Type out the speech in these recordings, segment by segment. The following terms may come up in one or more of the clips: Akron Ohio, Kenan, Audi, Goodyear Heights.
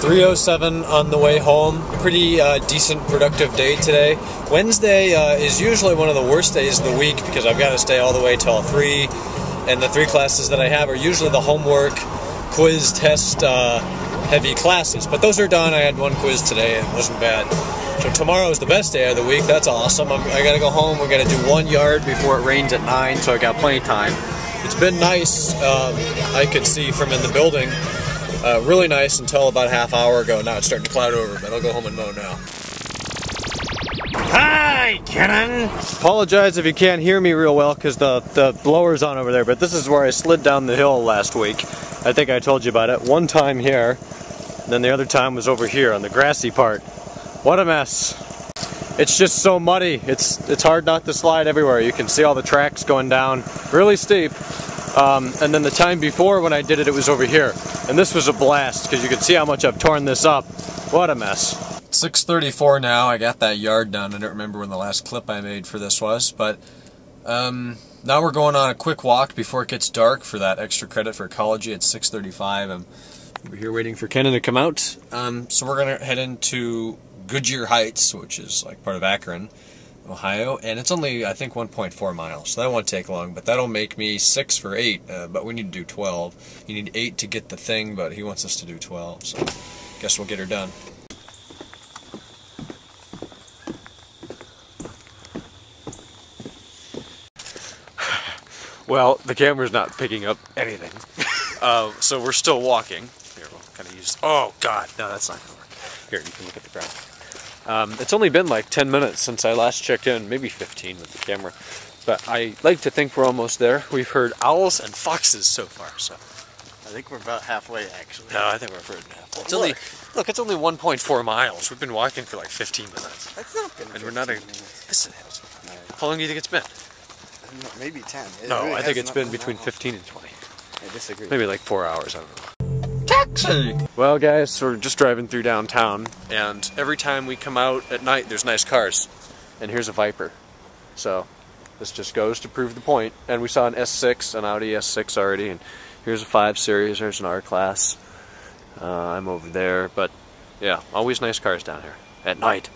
3:07 on the way home. Pretty decent, productive day today. Wednesday is usually one of the worst days of the week because I've got to stay all the way till 3, and the 3 classes that I have are usually the homework, quiz, test, heavy classes. But those are done. I had one quiz today and it wasn't bad. So tomorrow is the best day of the week. That's awesome. I gotta go home. We're gonna do 1 yard before it rains at 9, so I got plenty of time. It's been nice. I could see from in the building. Really nice until about a half hour ago. Now it's starting to cloud over, but I'll go home and mow now. Hi, Kenan! Apologize if you can't hear me real well because the blower's on over there, but this is where I slid down the hill last week. I think I told you about it. One time here, and then the other time was over here on the grassy part. What a mess. It's just so muddy. It's hard not to slide everywhere. You can see all the tracks going down. Really steep. And then the time before when I did it, it was over here. And this was a blast because you can see how much I've torn this up. What a mess. 6:34 now. I got that yard done. I don't remember when the last clip I made for this was. But now we're going on a quick walk before it gets dark for that extra credit for ecology at 6:35. I'm over here waiting for Kenan to come out. So we're going to head into Goodyear Heights, which is like part of Akron, Ohio, and it's only, I think, 1.4 miles, so that won't take long, but that'll make me 6 for 8, but we need to do 12. You need 8 to get the thing, but he wants us to do 12, so I guess we'll get her done. Well, the camera's not picking up anything, so we're still walking. Here, we'll kind of use, oh god, no, that's not going to work. Here, you can look at the ground. It's only been like 10 minutes since I last checked in, maybe 15 with the camera, but I like to think we're almost there. We've heard owls and foxes so far, so I think we're about halfway, actually. No, I think we're further than halfway. It's only, look, it's only 1.4 miles. We've been walking for like 15 minutes. That's not good. And we're not even. Listen, how long do you think it's been? I don't know, maybe 10. No, I think it's been between 15 and 20. I disagree. Maybe like 4 hours. I don't know. Taxi! Well guys, so we're just driving through downtown, and every time we come out at night there's nice cars, and here's a Viper. So this just goes to prove the point. And we saw an S6, an Audi S6 already, and here's a 5 Series, there's an R-Class. I'm over there, but yeah, always nice cars down here at night.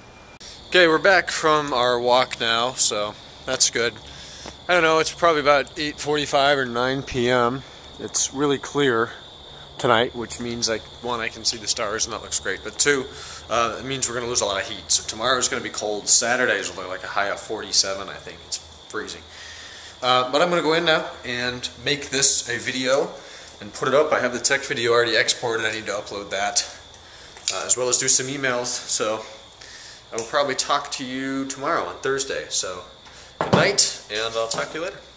Okay, we're back from our walk now, so that's good. I don't know, it's probably about 8:45 or 9 p.m. It's really clear tonight, which means, like, one, I can see the stars, and that looks great, but two, it means we're going to lose a lot of heat. So tomorrow's going to be cold. Saturday's will look like a high of 47, I think. It's freezing. But I'm going to go in now and make this a video and put it up. I have the tech video already exported. I need to upload that, as well as do some emails. So I will probably talk to you tomorrow on Thursday. So good night, and I'll talk to you later.